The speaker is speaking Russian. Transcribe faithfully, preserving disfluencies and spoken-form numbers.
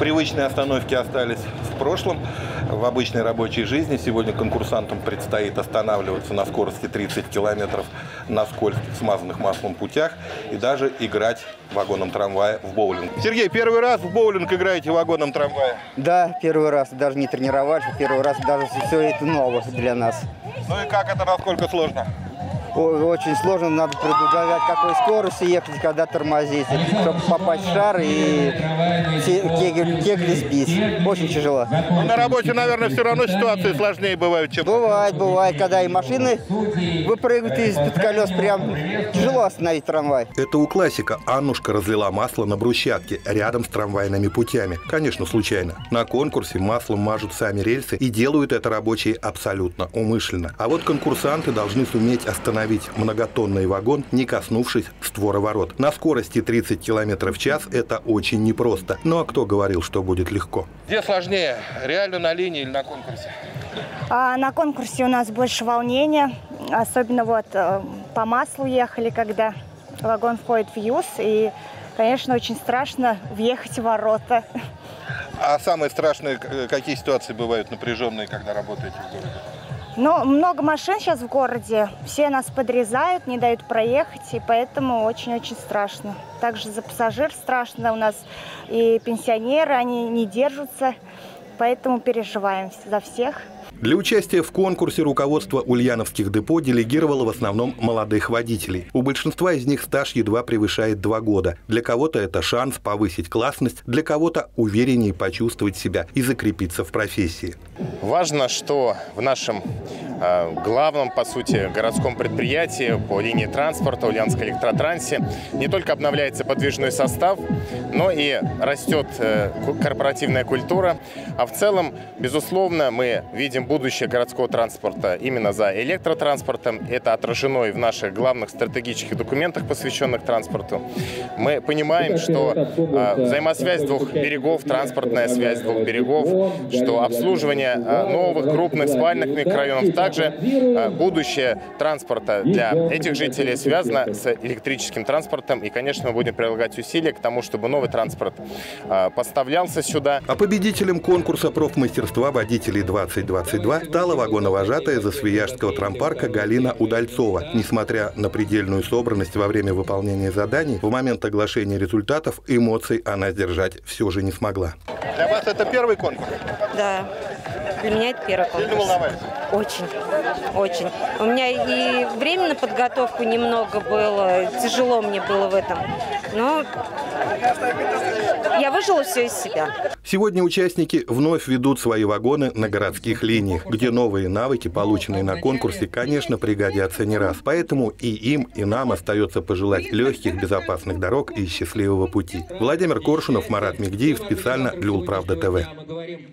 привычные остановки остались в прошлом, в обычной рабочей жизни. Сегодня конкурсантам предстоит останавливаться на скорости тридцать километров на скользких, смазанных маслом путях и даже играть вагоном трамвая в боулинг. Сергей, первый раз в боулинг играете вагоном трамвая? Да, первый раз. Даже не тренировались, первый раз, даже все это новое для нас. Ну и как это, насколько сложно? Очень сложно, надо предугадать, какой скорости ехать, когда тормозить, чтобы попасть в шар и кегель, кегли сбить. Очень тяжело. Но на работе, наверное, все равно ситуации сложнее бывают, чем... Бывает, бывает, когда и машины выпрыгивают из-под колес, прям тяжело остановить трамвай. Это у классика. Аннушка разлила масло на брусчатке рядом с трамвайными путями. Конечно, случайно. На конкурсе маслом мажут сами рельсы и делают это рабочие абсолютно умышленно. А вот конкурсанты должны суметь остановить многотонный вагон, не коснувшись створа ворот. На скорости тридцать километров в час это очень непросто. Ну а кто говорил, что будет легко? Где сложнее? Реально на линии или на конкурсе? А, на конкурсе у нас больше волнения. Особенно вот по маслу ехали, когда вагон входит в юз. И, конечно, очень страшно въехать в ворота. А самые страшные какие ситуации бывают напряженные, когда работаете в городе? Но много машин сейчас в городе, все нас подрезают, не дают проехать, и поэтому очень-очень страшно. Также за пассажир страшно, у нас и пенсионеры, они не держатся, поэтому переживаем за всех. Для участия в конкурсе руководство ульяновских депо делегировало в основном молодых водителей. У большинства из них стаж едва превышает два года. Для кого-то это шанс повысить классность, для кого-то увереннее почувствовать себя и закрепиться в профессии. Важно, что в нашем э, главном, по сути, городском предприятии по линии транспорта Ульяновском электротрансе не только обновляется подвижной состав, но и растет э, корпоративная культура. А в целом, безусловно, мы видим будущее городского транспорта именно за электротранспортом. Это отражено и в наших главных стратегических документах, посвященных транспорту. Мы понимаем, что э, взаимосвязь двух берегов, транспортная связь двух берегов, что обслуживание э, новых крупных спальных микрорайонов, также э, будущее транспорта для этих жителей связано с электрическим транспортом. И, конечно, мы будем прилагать усилия к тому, чтобы новый транспорт э, поставлялся сюда. А победителем конкурса профмастерства водителей двадцать двадцать стала вагоновожатая Засвияжского трампарка Галина Удальцова. Несмотря на предельную собранность во время выполнения заданий, в момент оглашения результатов эмоций она сдержать все же не смогла. Для вас это первый конкурс? Да, для меня это первый конкурс. Очень, очень. У меня и времени на подготовку немного было, тяжело мне было в этом, но я выжила все из себя. Сегодня участники вновь ведут свои вагоны на городских линиях, где новые навыки, полученные на конкурсе, конечно, пригодятся не раз. Поэтому и им, и нам остается пожелать легких, безопасных дорог и счастливого пути. Владимир Коршунов, Марат Мигдеев, специально для УлПравда ТВ.